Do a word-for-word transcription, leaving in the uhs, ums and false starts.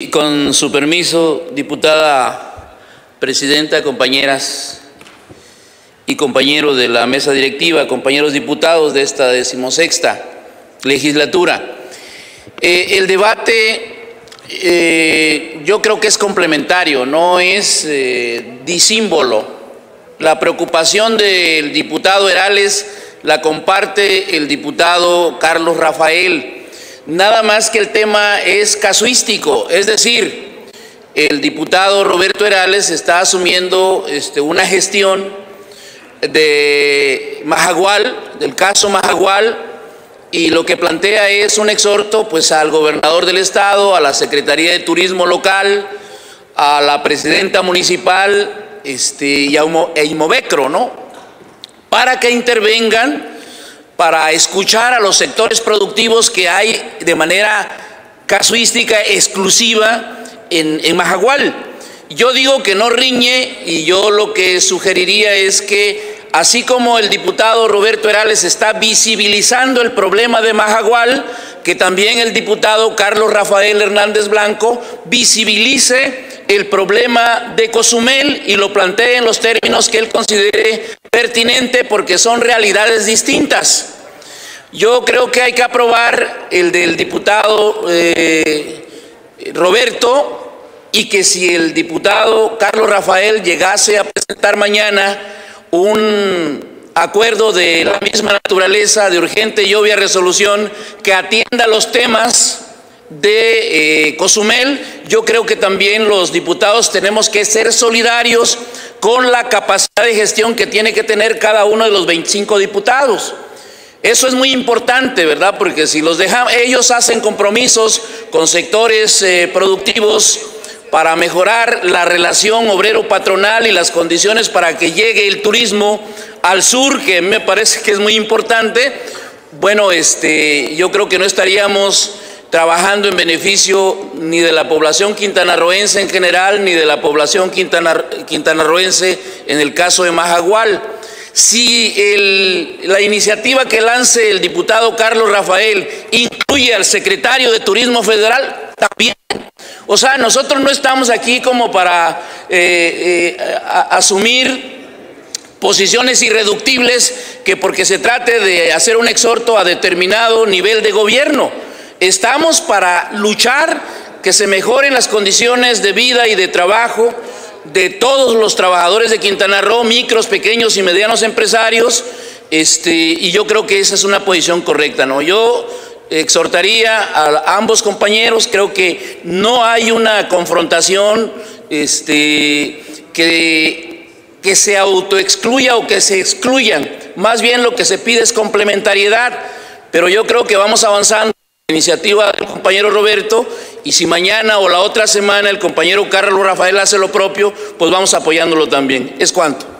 Y con su permiso, diputada presidenta, compañeras y compañeros de la mesa directiva, compañeros diputados de esta decimosexta legislatura. Eh, el debate eh, yo creo que es complementario, no es eh, disímbolo. La preocupación del diputado Erales la comparte el diputado Carlos Rafael. Nada más que el tema es casuístico, es decir, el diputado Roberto Erales está asumiendo este, una gestión de Mahahual, del caso Mahahual, y lo que plantea es un exhorto pues, al gobernador del estado, a la Secretaría de Turismo local, a la presidenta municipal este, y a Imovecro, ¿no? Para que intervengan para escuchar a los sectores productivos que hay de manera casuística exclusiva en, en Mahahual. Yo digo que no riñe y yo lo que sugeriría es que, así como el diputado Roberto Erales está visibilizando el problema de Mahahual, que también el diputado Carlos Rafael Hernández Blanco visibilice el problema de Cozumel y lo plantee en los términos que él considere pertinente, porque son realidades distintas. Yo creo que hay que aprobar el del diputado eh, Roberto, y que si el diputado Carlos Rafael llegase a presentar mañana un acuerdo de la misma naturaleza, de urgente y obvia resolución, que atienda los temas de eh, Cozumel, yo creo que también los diputados tenemos que ser solidarios con la capacidad de gestión que tiene que tener cada uno de los veinticinco diputados. Eso es muy importante, ¿verdad? Porque si los dejan, ellos hacen compromisos con sectores eh, productivos para mejorar la relación obrero-patronal y las condiciones para que llegue el turismo al sur, que me parece que es muy importante. Bueno, este, yo creo que no estaríamos trabajando en beneficio ni de la población quintanarroense en general, ni de la población quintanar, quintanarroense en el caso de Mahahual. Si el, la iniciativa que lance el diputado Carlos Rafael incluye al secretario de Turismo Federal, también. O sea, nosotros no estamos aquí como para eh, eh, a, asumir posiciones irreductibles que porque se trate de hacer un exhorto a determinado nivel de gobierno. Estamos para luchar que se mejoren las condiciones de vida y de trabajo de todos los trabajadores de Quintana Roo, micros, pequeños y medianos empresarios, este, y yo creo que esa es una posición correcta, ¿no? Yo exhortaría a ambos compañeros, creo que no hay una confrontación este, que, que se autoexcluya o que se excluyan, más bien lo que se pide es complementariedad, pero yo creo que vamos avanzando. Iniciativa del compañero Roberto, y si mañana o la otra semana el compañero Carlos Rafael hace lo propio, pues vamos apoyándolo también. Es cuanto.